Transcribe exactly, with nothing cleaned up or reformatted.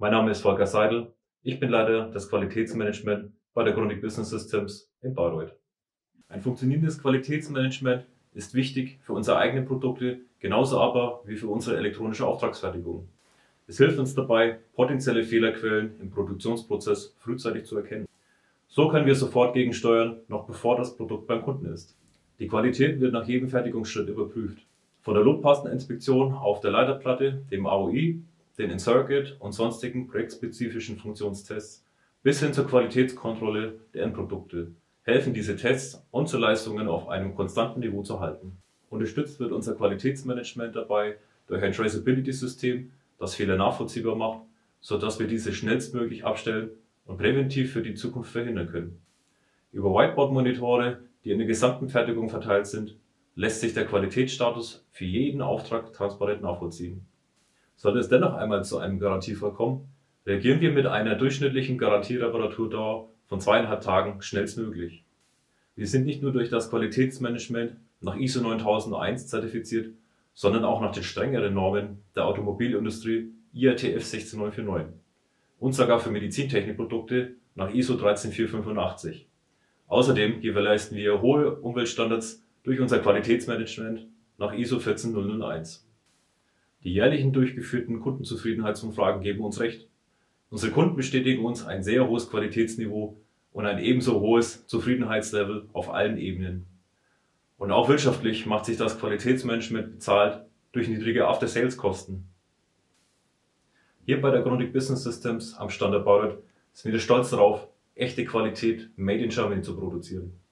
Mein Name ist Volker Seidel. Ich bin Leiter des Qualitätsmanagement bei der Grundig Business Systems in Bayreuth. Ein funktionierendes Qualitätsmanagement ist wichtig für unsere eigenen Produkte, genauso aber wie für unsere elektronische Auftragsfertigung. Es hilft uns dabei, potenzielle Fehlerquellen im Produktionsprozess frühzeitig zu erkennen. So können wir sofort gegensteuern, noch bevor das Produkt beim Kunden ist. Die Qualität wird nach jedem Fertigungsschritt überprüft. Von der Lotpasteninspektion auf der Leiterplatte, dem A O I, den In-Circuit und sonstigen projektspezifischen Funktionstests bis hin zur Qualitätskontrolle der Endprodukte helfen diese Tests, unsere Leistungen auf einem konstanten Niveau zu halten. Unterstützt wird unser Qualitätsmanagement dabei durch ein Traceability-System, das Fehler nachvollziehbar macht, sodass wir diese schnellstmöglich abstellen und präventiv für die Zukunft verhindern können. Über Whiteboard-Monitore, die in der gesamten Fertigung verteilt sind, lässt sich der Qualitätsstatus für jeden Auftrag transparent nachvollziehen. Sollte es dennoch einmal zu einem Garantiefall kommen, reagieren wir mit einer durchschnittlichen Garantierreparaturdauer von zweieinhalb Tagen schnellstmöglich. Wir sind nicht nur durch das Qualitätsmanagement nach I S O neuntausend eins zertifiziert, sondern auch nach den strengeren Normen der Automobilindustrie I A T F sechzehn neun vier neun und sogar für Medizintechnikprodukte nach I S O dreizehn vier fünfundachtzig. Außerdem gewährleisten wir hohe Umweltstandards durch unser Qualitätsmanagement nach I S O vierzehn null null eins. Die jährlichen durchgeführten Kundenzufriedenheitsumfragen geben uns recht. Unsere Kunden bestätigen uns ein sehr hohes Qualitätsniveau und ein ebenso hohes Zufriedenheitslevel auf allen Ebenen. Und auch wirtschaftlich macht sich das Qualitätsmanagement bezahlt durch niedrige After-Sales-Kosten. Hier bei der Grundig Business Systems am Standort Bayreuth sind wir stolz darauf, echte Qualität made in Germany zu produzieren.